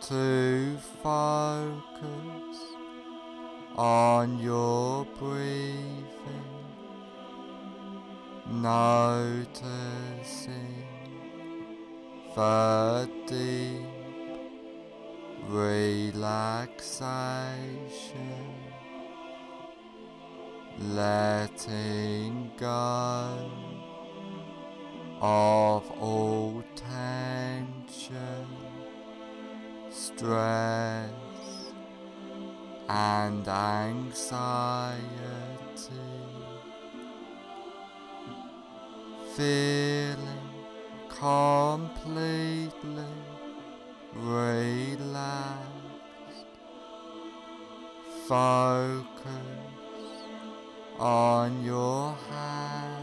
to focus on your breathing, noticing the deep relaxation, letting go of all tension, stress and anxiety, feeling completely relaxed. Focus on your hands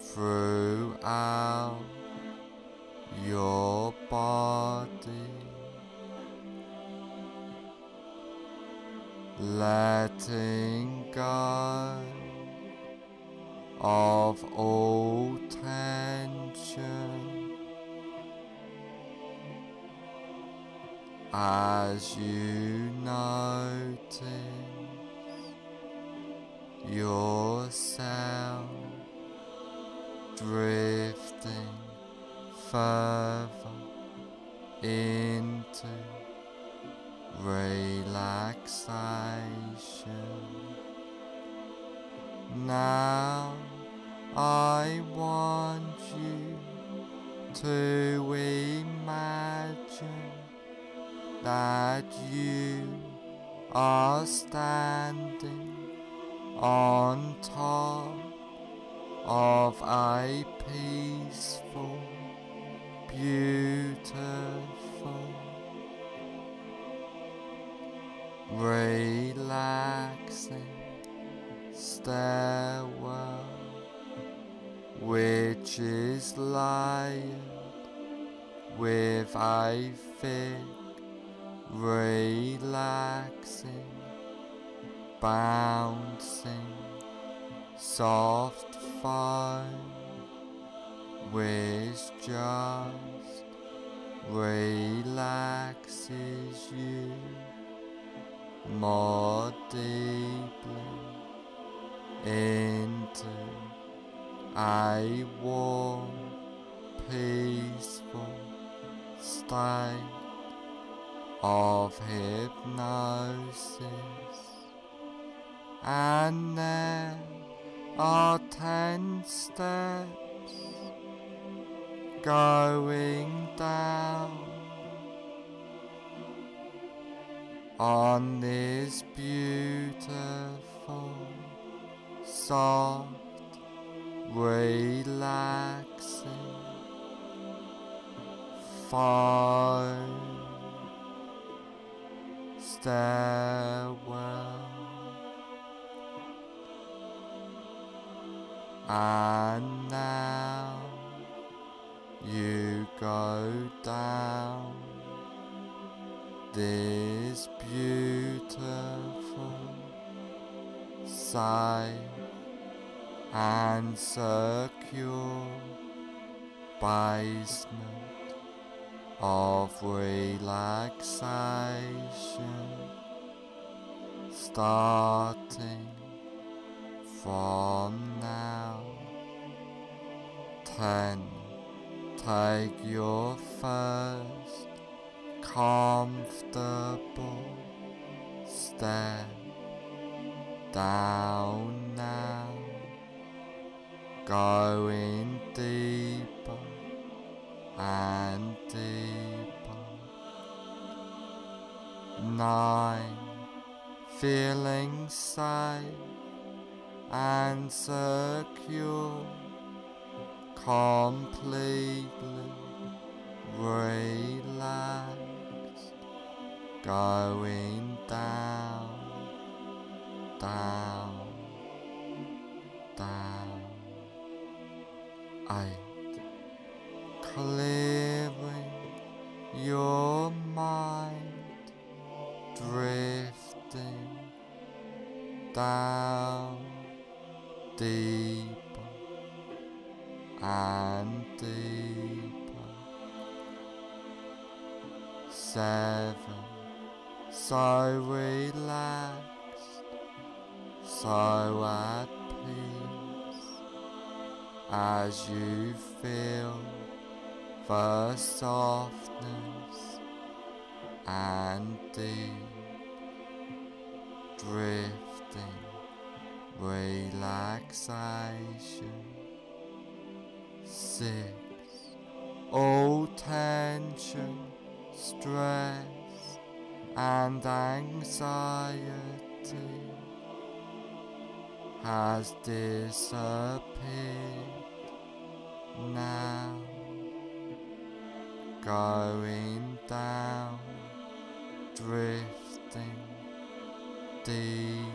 throughout your body, letting go of all tension as you notice yourself drifting further into relaxation. Now I want you to imagine that you are standing on top of a peaceful, beautiful, relaxing stairwell, which is lined with a thick, relaxing, bouncing, soft foam, which just relaxes you more deeply into a warm, peaceful state of hypnosis. And there are 10 steps going down on this beautiful, soft, relaxing foam stairwell. And now you go down this beautiful, safe and secure basement of relaxation, starting from now. 10 Take your first comfortable step down now, going deeper and deeper. 9, feeling safe and secure, completely relaxed, going down, down, down. 8, clearing your mind, drifting down deeper and deeper. 7, so relaxed, so at peace, as you feel the softness and deep drifting relaxation. 6, all tension, stress and anxiety has disappeared now, going down, drifting deep.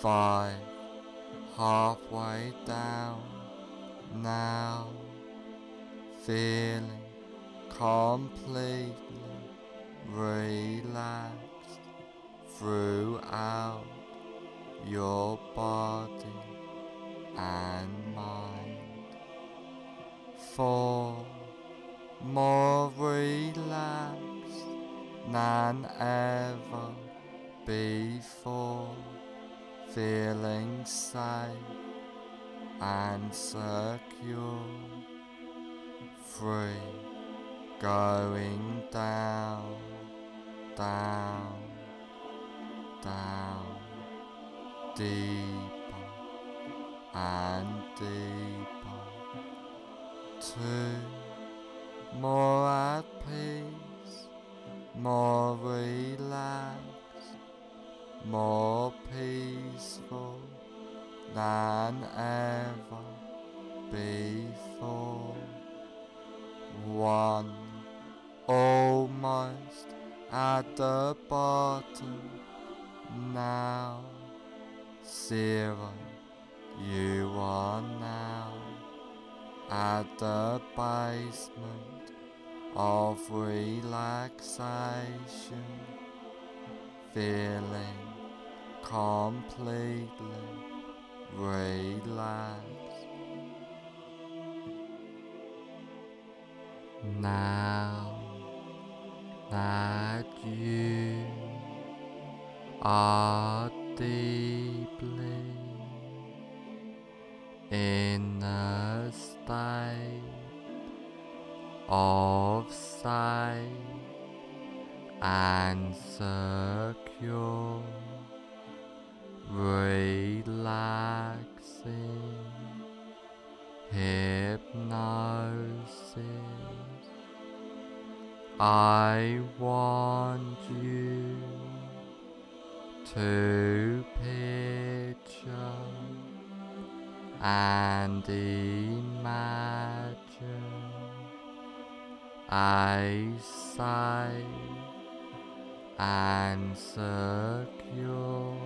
5, halfway down now, feeling completely relaxed throughout your body and mind. 4, more relaxed than ever before, feeling safe and secure. 3, going down, down, down, deeper and deeper. 2, more at peace, more relaxed, more peaceful than ever before. 1, almost at the bottom now. 0, you are now at the basement of relaxation, feeling completely relaxed. Now that you are deeply in a state of sight and secure relaxing hypnosis, I want you to picture and imagine a sight and secure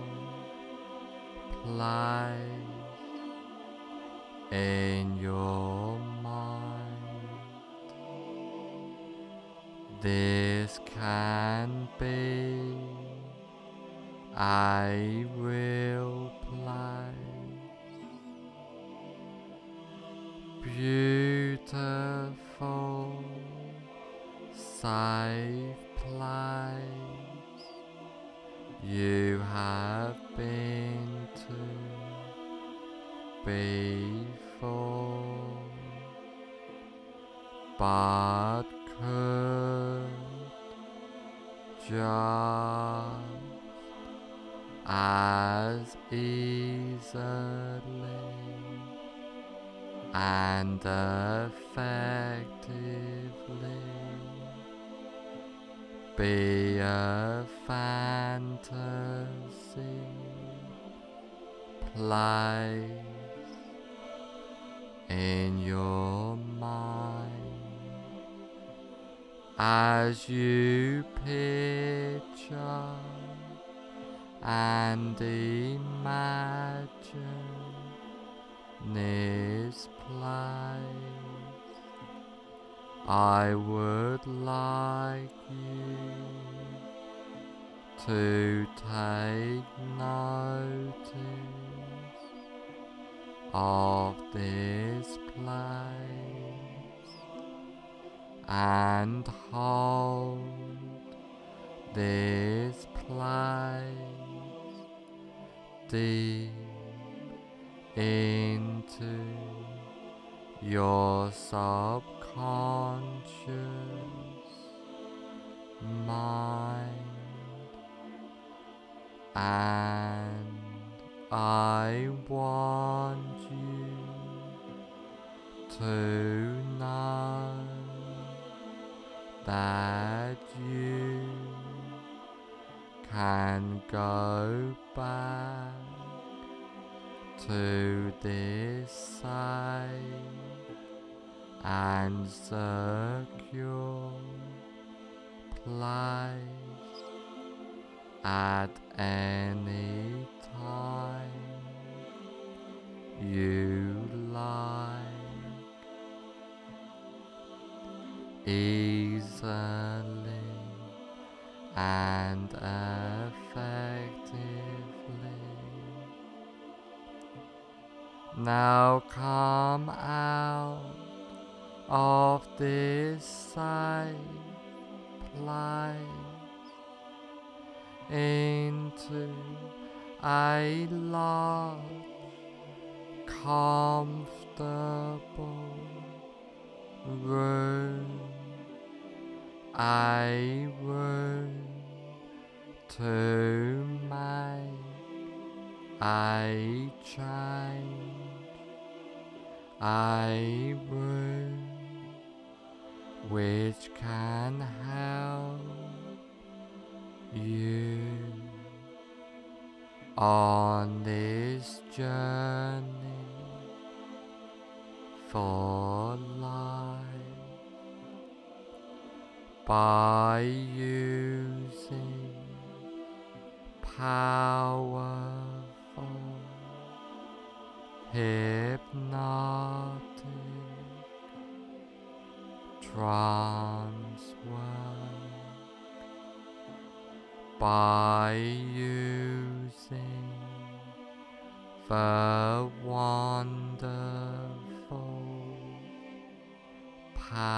place in your mind. This can be a real place, beautiful, safe place you have been to faithful, but could just as easily and effectively be a fantasy place in your mind as you picture and imagine this place. I would like you to take notice of this place and hold this place deep into your subconscious mind, and I want you to know that you can go back to this side and secure place at any time you like, easily and effectively. Now come out of this side place into a large, comfortable room, a room to make a change, a room which can help you on this journey for life by using powerful hypnotic trance work, by using the wonderful powers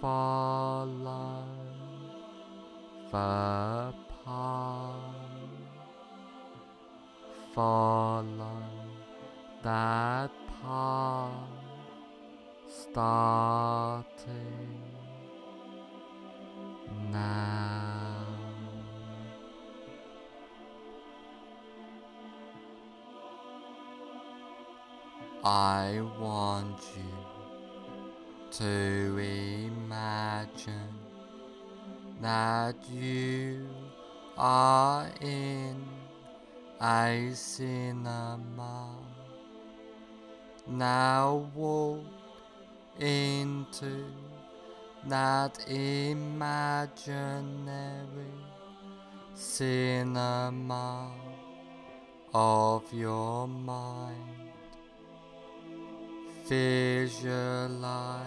follow the path. Follow that path, starting now. I want you to imagine that you are in a cinema. Now walk into that imaginary cinema of your mind. Visualize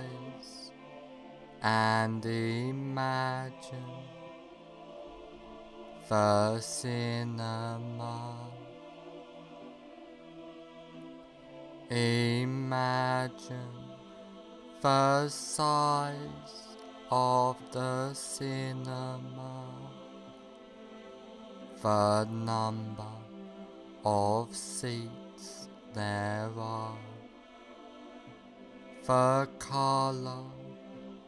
and imagine the cinema. Imagine the size of the cinema, the number of seats there are, the color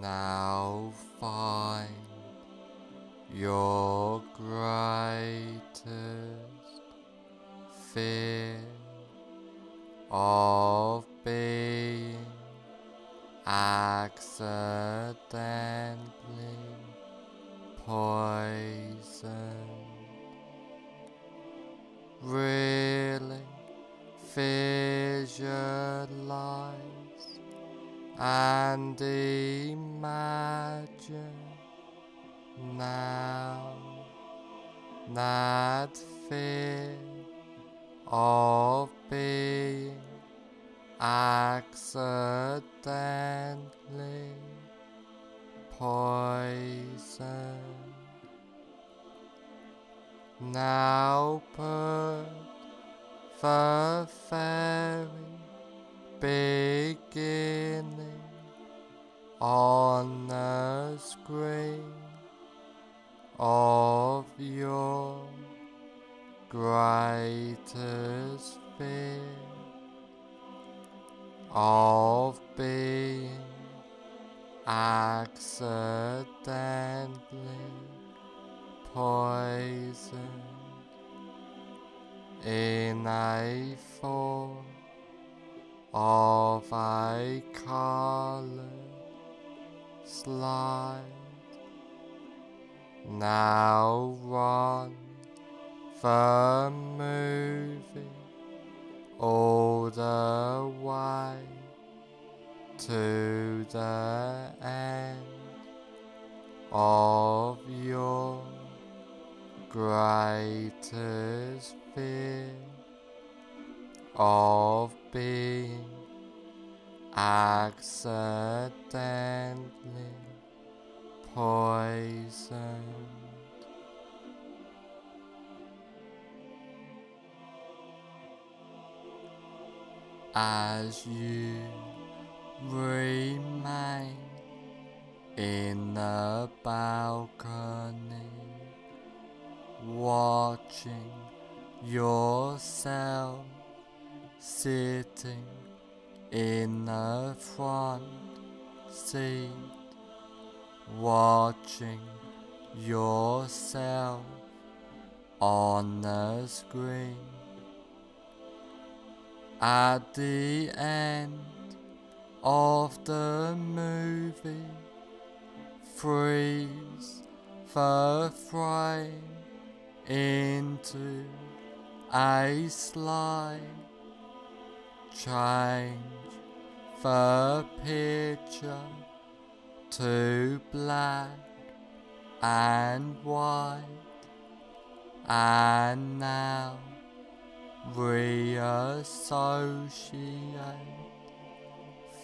Now find your greatest fear of being accidentally poisoned. Really visualize and imagine now that fear of being accidentally poisoned. Now put the very beginning on the screen of your greatest fear of being accidentally poisoned in a form of a colored slide. Now run the movie all the way to the end of your brightest fear of being accidentally poisoned. As you remain in the balcony, watching yourself sitting in the front seat, watching yourself on the screen. At the end of the movie, freeze the frame into a slide, change the picture to black and white, and now reassociate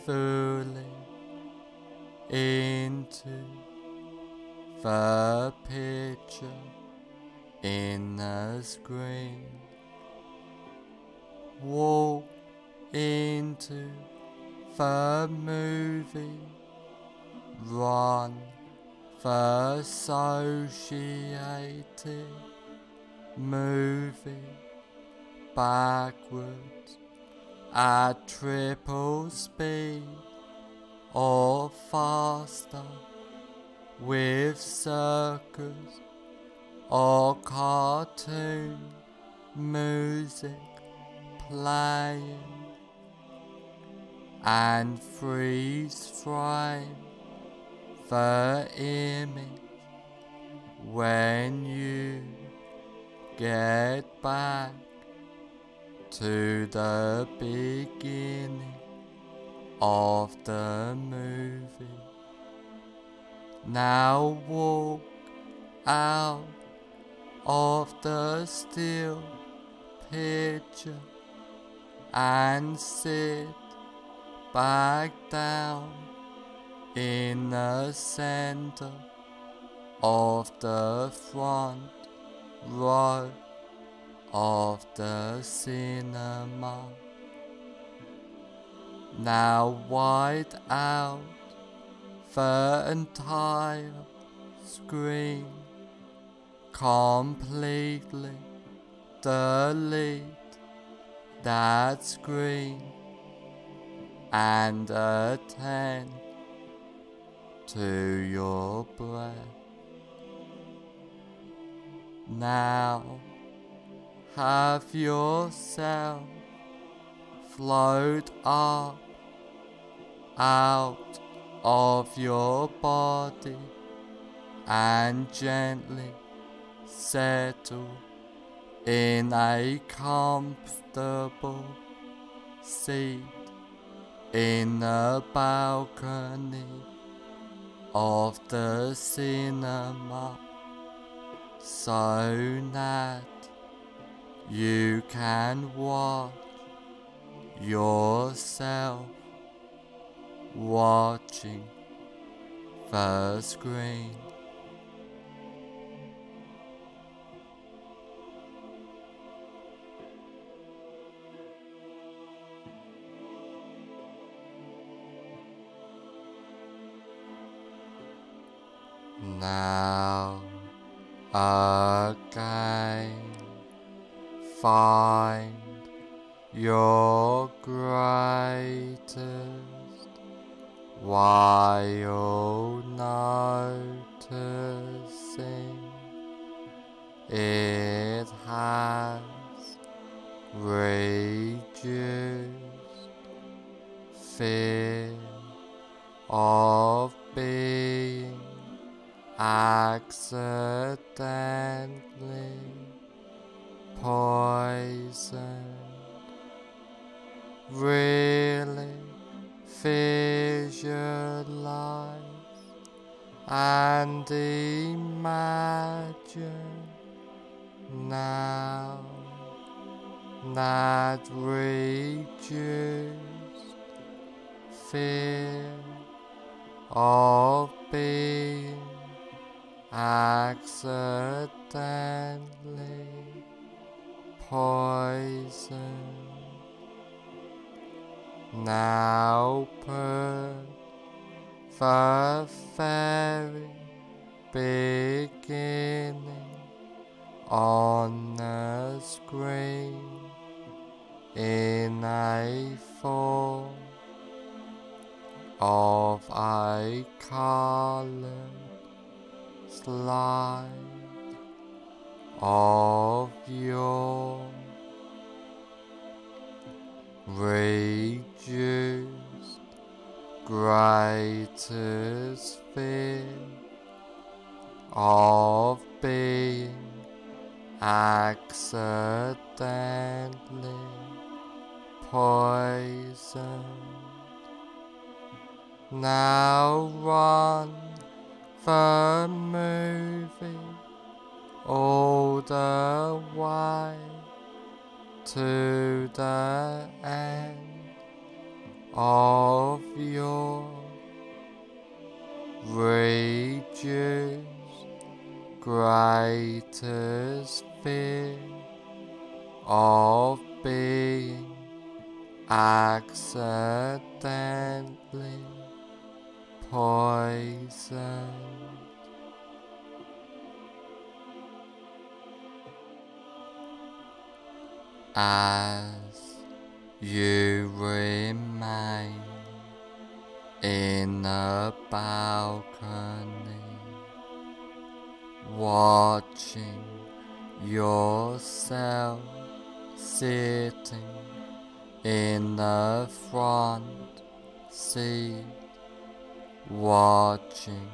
fully into the picture in the screen. Walk into the movie, run the associated movie backwards at triple speed or faster, with circus or cartoon music playing, and freeze frame the image when you get back to the beginning of the movie. Now walk out of the still picture and sit back down in the center of the front row of the cinema. Now wide out the entire screen, completely delete that screen and attend to your breath. Now have yourself float up out of your body and gently settle in a comfortable seat in the balcony of the cinema, so that you can watch yourself watching the screen. Now again, find your greatest while noticing it has reduced fear of being accidentally poisoned. Really visualize and imagine now that reduced fear of being accidentally poisoned. Now put the very beginning on the screen in a form of a colored slide of your reduced greatest fear of being accidentally poisoned. Now run the movie all the way to the end of your reduced greatest fear of being accidentally poisoned. As you remain in the balcony, watching yourself sitting in the front seat, watching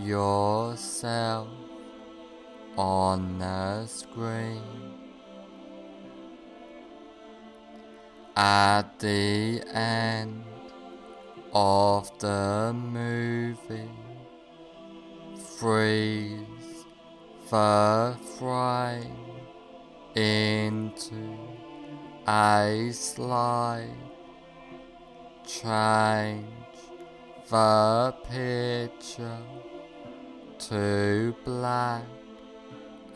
yourself on the screen. At the end of the movie, freeze the frame into a slide, change the picture to black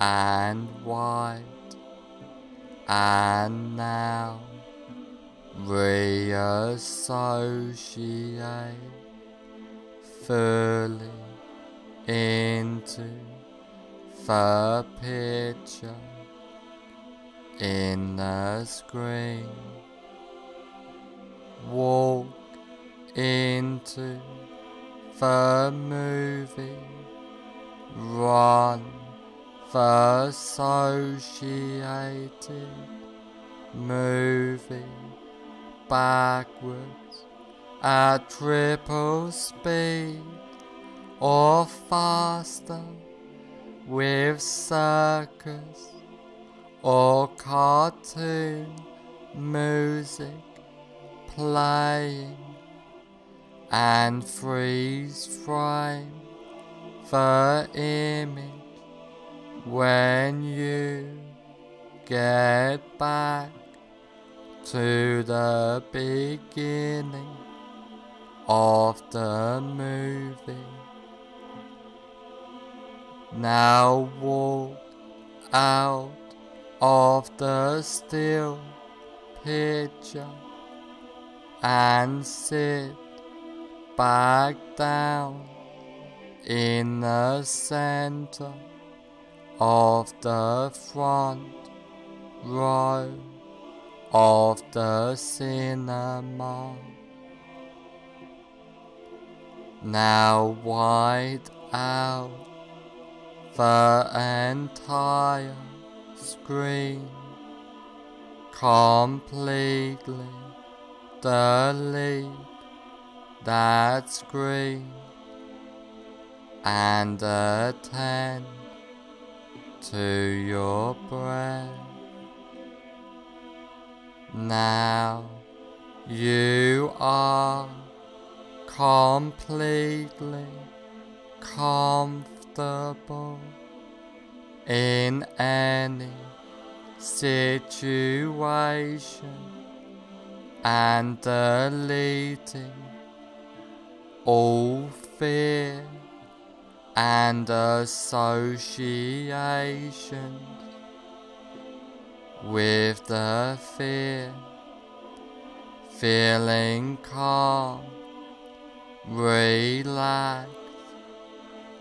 and white, and now reassociate fully into the picture in the screen. Walk into the movie, run the associated movie backwards at triple speed or faster, with circus or cartoon music playing, and freeze frame the image when you get back to the beginning of the movie. Now walk out of the still picture and sit back down in the center of the front row of the cinema. Now wide out the entire screen, completely delete that screen and attend to your breath. Now you are completely comfortable in any situation and deleting all fear and association with the fear, feeling calm, relaxed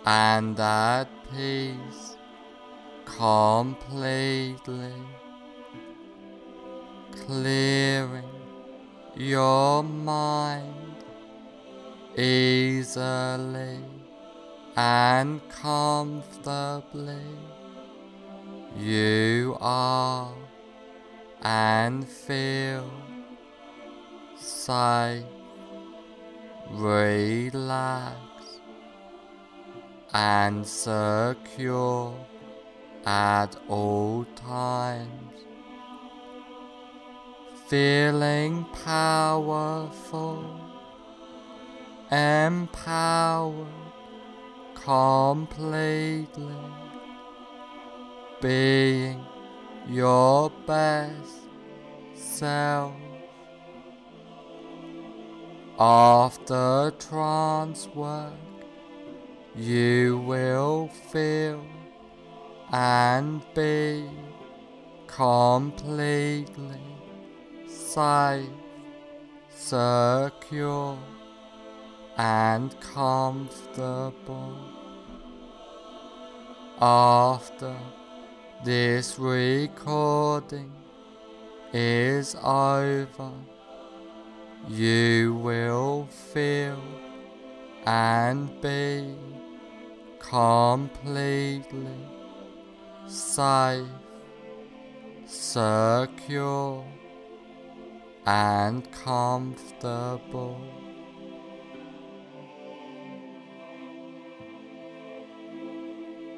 and at peace completely, clearing your mind easily and comfortably. You are and feel safe, relaxed and secure at all times, feeling powerful, empowered completely, being your best self. After trance work, you will feel and be completely safe, secure and comfortable. After this recording is over, you will feel and be completely safe, secure and comfortable.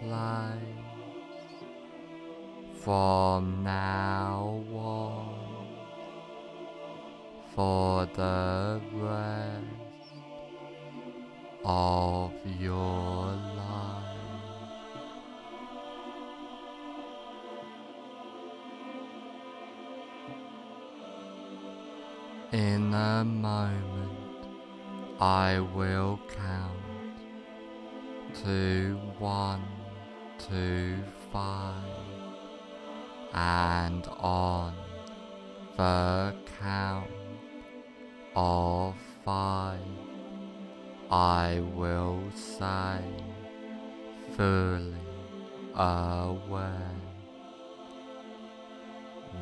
place. From now on, for the rest of your life. In a moment, I will count to 1 to 5. And on the count of 5, I will say, fully aware.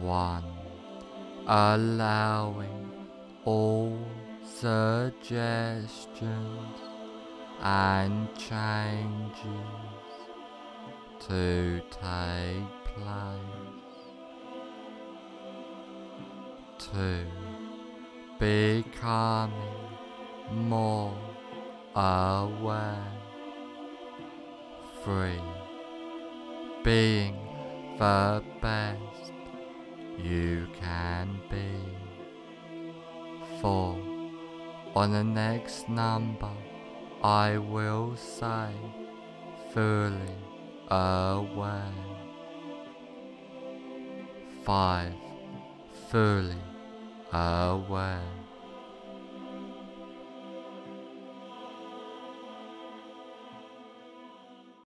1. Allowing all suggestions and changes to take place. 2. Becoming more aware. 3. Being the best you can be. 4. On the next number, I will say, fully aware. 5. Fully aware.